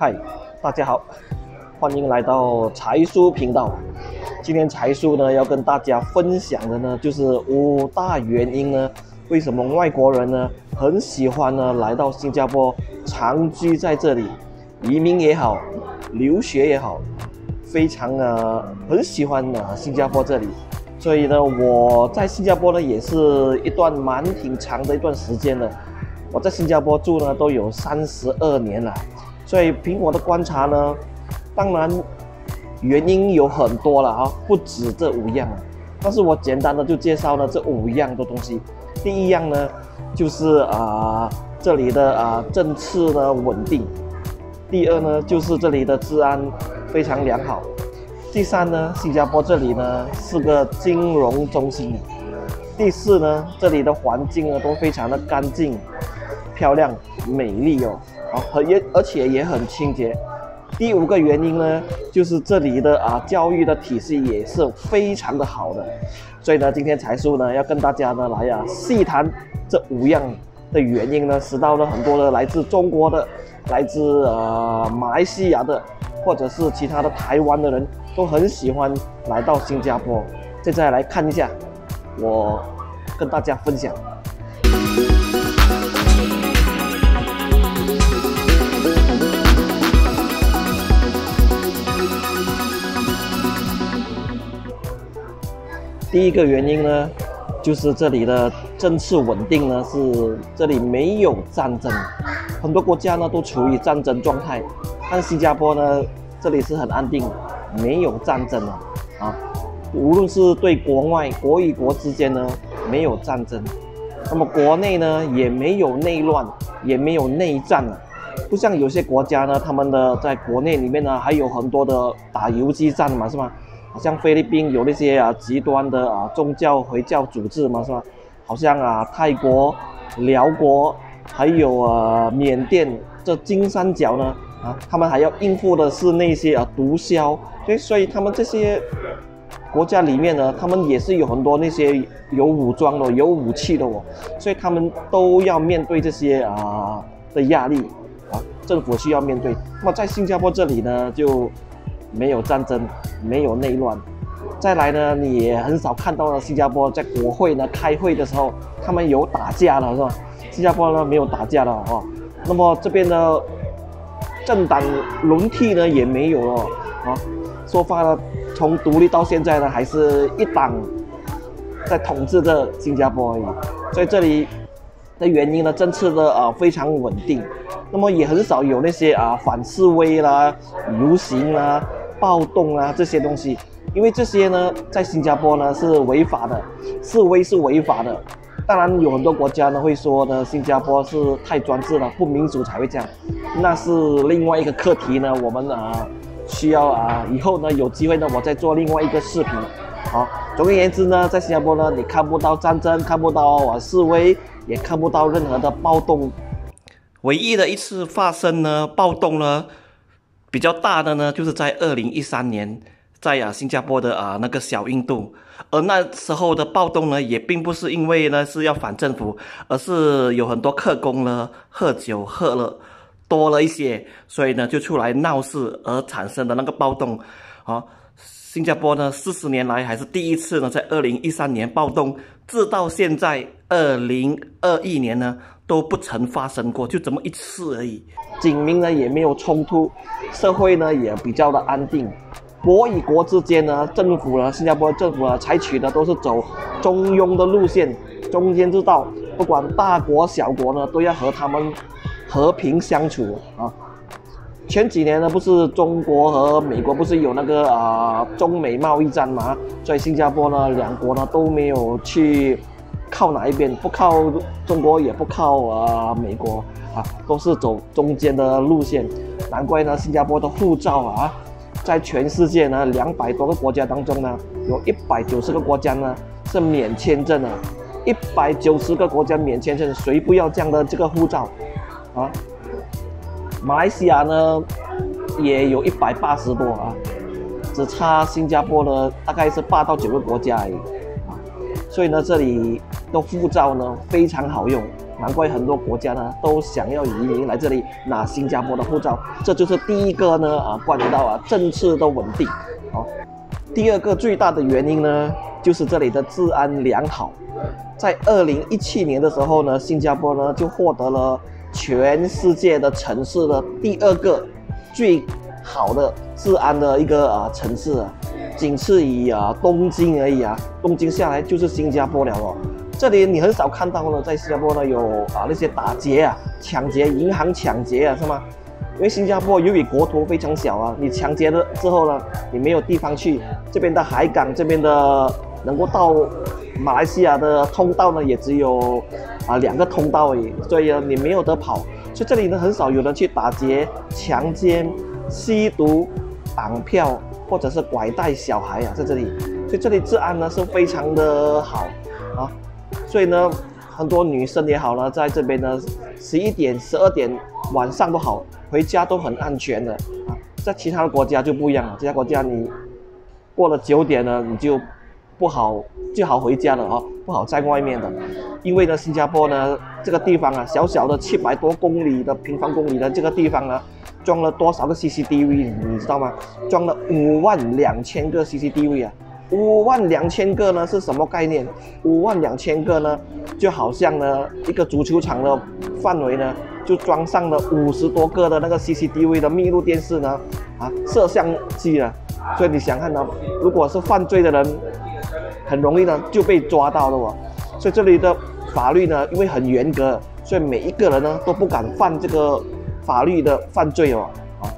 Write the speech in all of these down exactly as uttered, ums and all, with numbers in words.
嗨，大家好，欢迎来到财叔频道。今天财叔呢要跟大家分享的呢，就是五大原因呢，为什么外国人呢很喜欢呢来到新加坡长居在这里，移民也好，留学也好，非常呃很喜欢呢新加坡这里。所以呢，我在新加坡呢也是一段蛮挺长的一段时间了。 我在新加坡住呢都有三十二年了，所以凭我的观察呢，当然原因有很多了啊，不止这五样啊。但是我简单的就介绍了这五样的东西。第一样呢，就是啊、呃、这里的啊、呃、政治呢稳定；第二呢，就是这里的治安非常良好；第三呢，新加坡这里呢是个金融中心；第四呢，这里的环境呢都非常的干净。 漂亮、美丽哦，啊，很也而且也很清洁。第五个原因呢，就是这里的啊教育的体系也是非常的好的，所以呢，今天财叔呢要跟大家呢来啊细谈这五样的原因呢，使到呢很多的来自中国的、来自呃马来西亚的，或者是其他的台湾的人都很喜欢来到新加坡。现在来看一下，我跟大家分享。 第一个原因呢，就是这里的政治稳定呢，是这里没有战争，很多国家呢都处于战争状态，但新加坡呢，这里是很安定，没有战争啊，啊，无论是对国外国与国之间呢没有战争，那么国内呢也没有内乱，也没有内战啊，不像有些国家呢，他们的在国内里面呢还有很多的打游击战嘛，是吗？ 好像菲律宾有那些啊极端的啊宗教回教组织嘛，是吧？好像啊泰国、辽国还有啊缅甸这金三角呢啊，他们还要应付的是那些啊毒枭，所以所以他们这些国家里面呢，他们也是有很多那些有武装的、有武器的哦，所以他们都要面对这些啊的压力啊，政府需要面对。那么在新加坡这里呢，就。 没有战争，没有内乱，再来呢，你也很少看到呢。新加坡在国会呢开会的时候，他们有打架了，是吧？新加坡呢没有打架了哦。那么这边呢，政党轮替呢也没有了啊。说法呢，从独立到现在呢，还是一党在统治着新加坡而已。所以这里的原因呢，政治呢啊非常稳定，那么也很少有那些啊反示威啦、游行啦。 暴动啊，这些东西，因为这些呢，在新加坡呢是违法的，示威是违法的。当然，有很多国家呢会说呢，新加坡是太专制了，不民主才会这样，那是另外一个课题呢。我们啊，需要啊，以后呢有机会呢，我再做另外一个视频。好，总而言之呢，在新加坡呢，你看不到战争，看不到啊示威，也看不到任何的暴动。唯一的一次发生呢，暴动呢。 比较大的呢，就是在二零一三年，在啊新加坡的啊那个小印度，而那时候的暴动呢，也并不是因为呢是要反政府，而是有很多客工呢喝酒喝了多了一些，所以呢就出来闹事而产生的那个暴动。啊，新加坡呢四十年来还是第一次呢，在二零一三年暴动，直到现在二零二一年呢。 都不曾发生过，就这么一次而已。警民呢也没有冲突，社会呢也比较的安定。国与国之间呢，政府呢，新加坡政府呢，采取的都是走中庸的路线，中间之道。不管大国小国呢，都要和他们和平相处啊。前几年呢，不是中国和美国不是有那个啊、呃、中美贸易战嘛？所以新加坡呢，两国呢都没有去。 靠哪一边？不靠中国，也不靠啊、呃、美国啊，都是走中间的路线。难怪呢，新加坡的护照啊，在全世界呢两百多个国家当中呢，有一百九十个国家呢是免签证的，一百九十个国家免签证，谁不要这样的这个护照啊？马来西亚呢也有一百八十多啊，只差新加坡呢大概是八到九个国家而已。 所以呢，这里的护照呢非常好用，难怪很多国家呢都想要移民来这里拿新加坡的护照，这就是第一个呢啊，关于到啊政治的稳定。好，第二个最大的原因呢，就是这里的治安良好。在二零一七年的时候呢，新加坡呢就获得了全世界的城市的第二个最好的治安的一个啊城市啊，仅次于啊东京而已啊，东京下来就是新加坡了哦。这里你很少看到呢，在新加坡呢有啊那些打劫啊、抢劫、银行抢劫啊，是吗？因为新加坡由于国土非常小啊，你抢劫了之后呢，你没有地方去，这边的海港这边的能够到马来西亚的通道呢，也只有啊两个通道而已，所以你没有得跑，所以这里呢很少有人去打劫、强奸、吸毒、绑票或者是拐带小孩啊，在这里，所以这里治安呢是非常的好啊，所以呢很多女生也好呢，在这边呢十一点、十二点晚上都好，回家都很安全的啊。在其他的国家就不一样了，其他国家你过了九点呢，你就不好就好回家了哦，不好在外面的，因为呢新加坡呢这个地方啊，小小的七百多公里的平方公里的这个地方呢。装了多少个 C C T V 你知道吗？装了五万两千个 C C T V 啊！五万两千个呢是什么概念？五万两千个呢，就好像呢一个足球场的范围呢，就装上了五十多个的那个 C C T V 的密录电视呢，啊，摄像机啊！所以你想看到，如果是犯罪的人，很容易呢就被抓到了哦。所以这里的法律呢，因为很严格，所以每一个人呢都不敢犯这个。法律的犯罪哦，啊，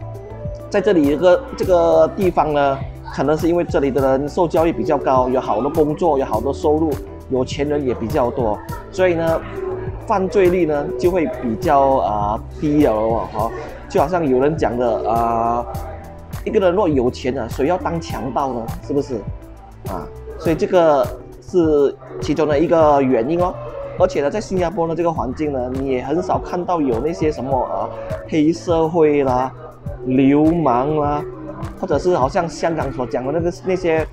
在这里一个这个地方呢，可能是因为这里的人受教育比较高，有好的工作，有好的收入，有钱人也比较多，所以呢，犯罪率呢就会比较啊、呃、低了哦，啊，就好像有人讲的啊、呃，一个人若有钱啊，谁要当强盗呢？是不是？啊，所以这个是其中的一个原因哦。而且呢，在新加坡呢这个环境呢，你也很少看到有那些什么啊黑社会啦、流氓啦，或者是好像香港所讲的那个那些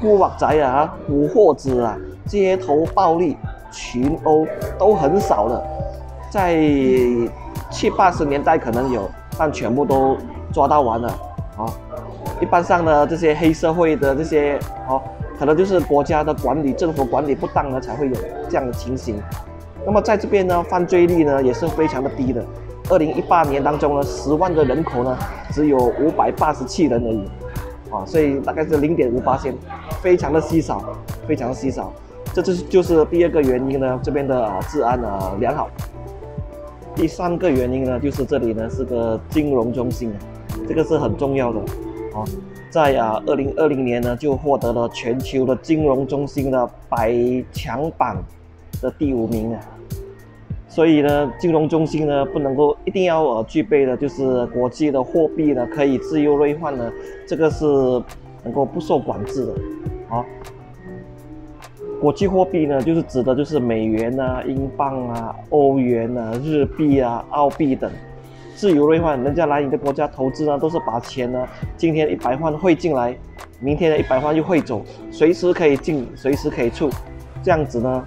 古惑仔啊、古惑子啊、街头暴力、群殴都很少的，在七八十年代可能有，但全部都抓到完了啊。一般上呢，这些黑社会的这些哦。可能就是国家的管理、政府管理不当呢，才会有这样的情形。那么在这边呢，犯罪率呢也是非常的低的。二零一八年当中呢，十万个人口呢，只有五百八十七人而已，啊，所以大概是零点五八%，非常的稀少，非常稀少。这就是就是第二个原因呢，这边的啊治安啊良好。第三个原因呢，就是这里呢是个金融中心，这个是很重要的，啊。在啊，二零二零年呢，就获得了全球的金融中心的百强榜的第五名啊。所以呢，金融中心呢，不能够一定要呃具备的，就是国际的货币呢可以自由兑换呢，这个是能够不受管制的。啊，国际货币呢，就是指的就是美元啊、英镑啊、欧元啊、日币啊、澳币等。自由兑换，人家来你的国家投资呢，都是把钱呢，今天一百万汇进来，明天的一百万又汇走，随时可以进，随时可以出，这样子呢，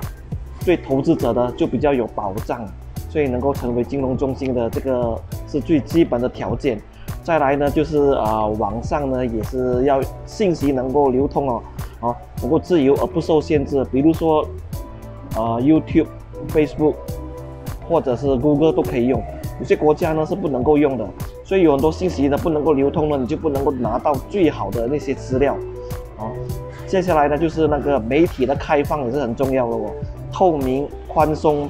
对投资者呢就比较有保障，所以能够成为金融中心的这个是最基本的条件。再来呢，就是啊、呃，网上呢也是要信息能够流通哦，哦、啊，能够自由而不受限制，比如说啊、呃、，YouTube、Facebook 或者是 Google 都可以用。有些国家呢是不能够用的，所以有很多信息呢不能够流通呢，你就不能够拿到最好的那些资料，啊，接下来呢就是那个媒体的开放也是很重要的哦，透明、宽松，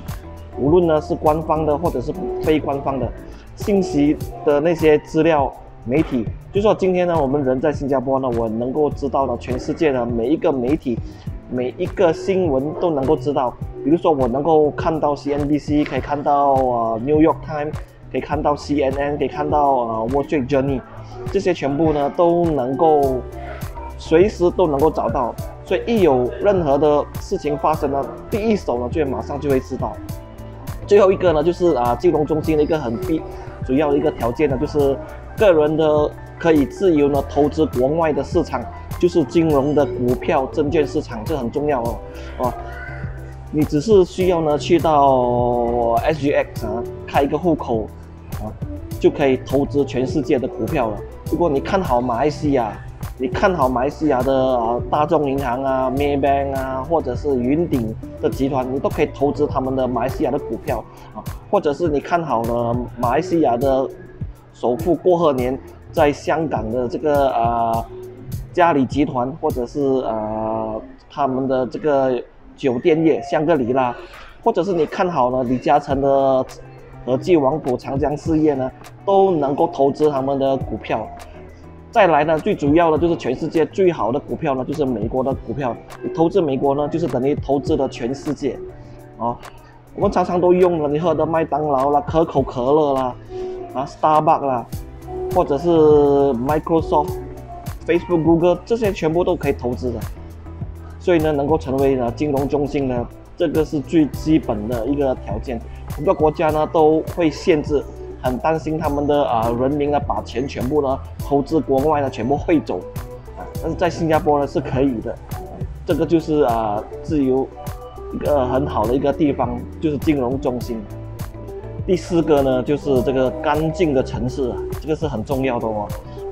无论呢是官方的或者是非官方的信息的那些资料媒体，就说今天呢我们人在新加坡呢，我能够知道呢全世界的每一个媒体。每一个新闻都能够知道，比如说我能够看到 C N B C， 可以看到呃 New York Times， 可以看到 C N N， 可以看到呃 Wall Street Journal， 这些全部呢都能够随时都能够找到，所以一有任何的事情发生呢，第一手呢就马上就会知道。最后一个呢就是啊、呃、金融中心的一个很必主要的一个条件呢，就是个人的可以自由呢投资国外的市场。就是金融的股票、证券市场，这很重要哦。哦，你只是需要呢去到 S G X 啊开一个户口啊，就可以投资全世界的股票了。如果你看好马来西亚，你看好马来西亚的啊大众银行啊、Maybank 啊，或者是云顶的集团，你都可以投资他们的马来西亚的股票啊。或者是你看好了马来西亚的首富郭鹤年在香港的这个啊嘉里集团，或者是啊他们的这个。 酒店业香格里拉，或者是你看好了李嘉诚的和记王府长江事业呢，都能够投资他们的股票。再来呢，最主要的就是全世界最好的股票呢，就是美国的股票。你投资美国呢，就是等于投资了全世界。啊，我们常常都用了你喝的麦当劳啦、可口可乐啦、啊 Starbucks 啦，或者是 Microsoft、Facebook、Google 这些全部都可以投资的。 所以呢，能够成为呢金融中心呢，这个是最基本的一个条件。很多国家呢都会限制，很担心他们的啊、呃、人民呢把钱全部呢投资国外呢全部汇走，啊，但是在新加坡呢是可以的。这个就是啊、呃、自由一个很好的一个地方，就是金融中心。第四个呢就是这个干净的城市，这个是很重要的哦，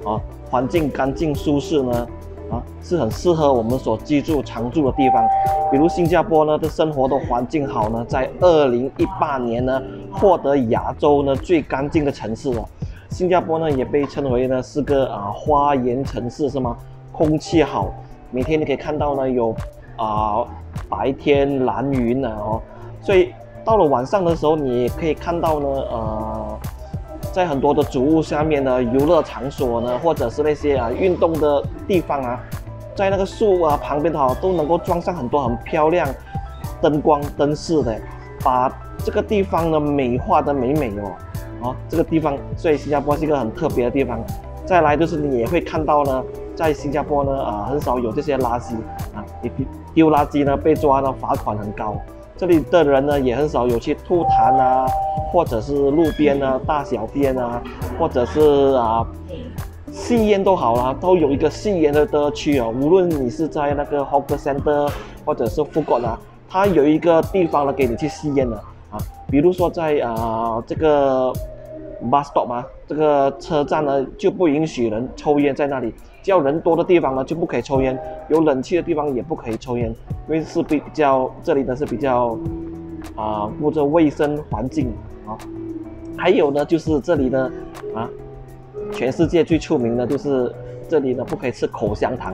啊，环境干净舒适呢。 啊，是很适合我们所居住、常住的地方。比如新加坡呢，的生活的环境好呢，在二零一八年呢，获得亚洲呢最干净的城市了。新加坡呢，也被称为呢是个啊花园城市，是吗？空气好，每天你可以看到呢有啊白天蓝云啊哦，所以到了晚上的时候，你可以看到呢呃。 在很多的主屋下面呢，游乐场所呢，或者是那些啊运动的地方啊，在那个树啊旁边的话，都能够装上很多很漂亮灯光灯饰的，把这个地方呢美化的美美哦。哦，这个地方，所以新加坡是一个很特别的地方。再来就是你也会看到呢，在新加坡呢啊很少有这些垃圾啊，你丢垃圾呢被抓呢罚款很高。 这里的人呢，也很少有去吐痰啊，或者是路边啊、大小便啊，或者是啊吸烟都好啦，都有一个吸烟的的区啊。无论你是在那个 hawker center 或者是 food court 啊，它有一个地方呢给你去吸烟的啊。比如说在啊这个 bus stop 啊，这个车站呢就不允许人抽烟在那里。 只要人多的地方呢，就不可以抽烟；有冷气的地方也不可以抽烟，因为是比较这里呢是比较啊、呃，或者卫生环境啊。还有呢，就是这里呢啊，全世界最出名的就是这里呢不可以吃口香糖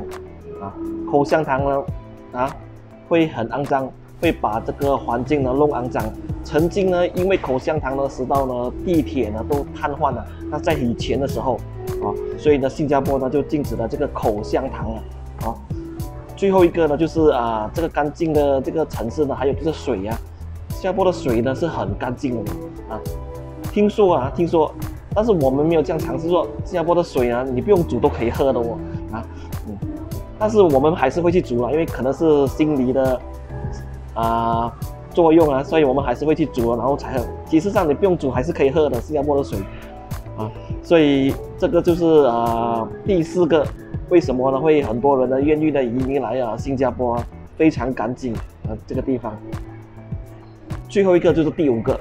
啊，口香糖呢啊会很肮脏，会把这个环境呢弄肮脏。曾经呢，因为口香糖呢，使到呢地铁呢都瘫痪了。那在以前的时候。 啊，所以呢，新加坡呢就禁止了这个口香糖了。啊，最后一个呢就是啊，这个干净的这个城市呢，还有就是水呀、啊，新加坡的水呢是很干净的啊。听说啊，听说，但是我们没有这样尝试说，新加坡的水啊，你不用煮都可以喝的哦。啊，嗯，但是我们还是会去煮啊，因为可能是心理的啊作用啊，所以我们还是会去煮、啊，然后才喝。其实上你不用煮还是可以喝的，新加坡的水。 啊，所以这个就是啊、呃、第四个，为什么呢？会很多人呢愿意的移民来啊新加坡、啊，非常干净啊这个地方。最后一个就是第五个，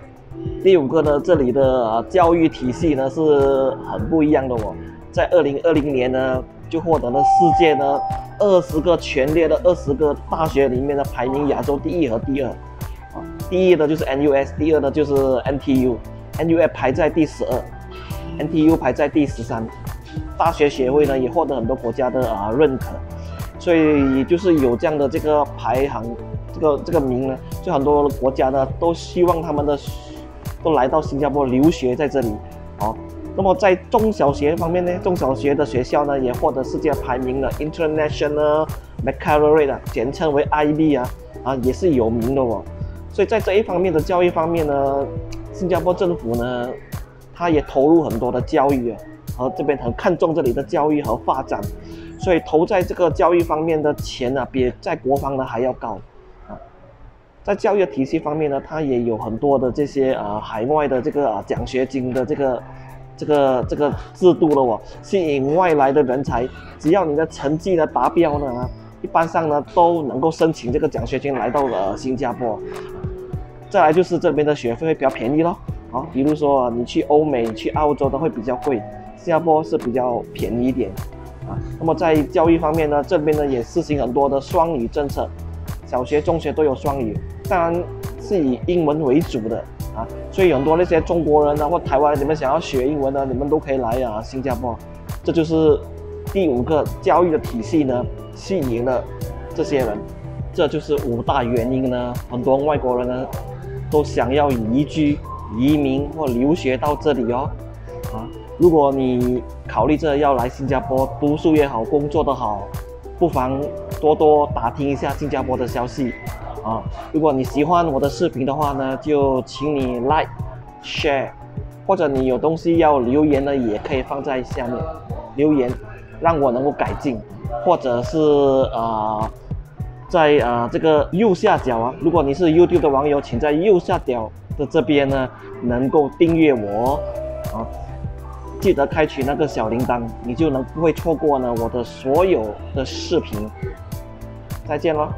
第五个呢，这里的、啊、教育体系呢是很不一样的哦，在二零二零年呢就获得了世界呢二十个全列的二十个大学里面的排名亚洲第一和第二，啊，第一呢就是 N U S， 第二呢就是 N T U，N U S 排在第十二。 N T U 排在第十三，大学学位呢也获得很多国家的啊认可，所以就是有这样的这个排行，这个这个名呢，就很多国家呢都希望他们的都来到新加坡留学在这里，哦。那么在中小学方面呢，中小学的学校呢也获得世界排名了 International Baccalaureate 啊，简称为 I B 啊，啊也是有名的哦。所以在这一方面的教育方面呢，新加坡政府呢。 他也投入很多的教育啊，和这边很看重这里的教育和发展，所以投在这个教育方面的钱呢、啊，比在国防呢还要高啊。在教育体系方面呢，他也有很多的这些啊海外的这个啊奖学金的这个这个这个制度了哦，吸引外来的人才，只要你的成绩呢达标呢，一般上呢都能够申请这个奖学金来到了新加坡。再来就是这边的学费会比较便宜咯，啊，比如说你去欧美、去澳洲都会比较贵，新加坡是比较便宜一点啊。那么在教育方面呢，这边呢也实行很多的双语政策，小学、中学都有双语，当然是以英文为主的。 啊，所以很多那些中国人啊或台湾人，你们想要学英文呢，你们都可以来啊新加坡。这就是第五个教育的体系呢，吸引了这些人。这就是五大原因呢，很多外国人呢都想要移居、移民或留学到这里哦。啊，如果你考虑着要来新加坡读书也好，工作的好，不妨多多打听一下新加坡的消息。 啊，如果你喜欢我的视频的话呢，就请你 like、share， 或者你有东西要留言呢，也可以放在下面留言，让我能够改进，或者是啊、呃，在啊、呃、这个右下角啊，如果你是 YouTube 的网友，请在右下角的这边呢，能够订阅我啊，记得开启那个小铃铛，你就能不会错过呢我的所有的视频。再见咯。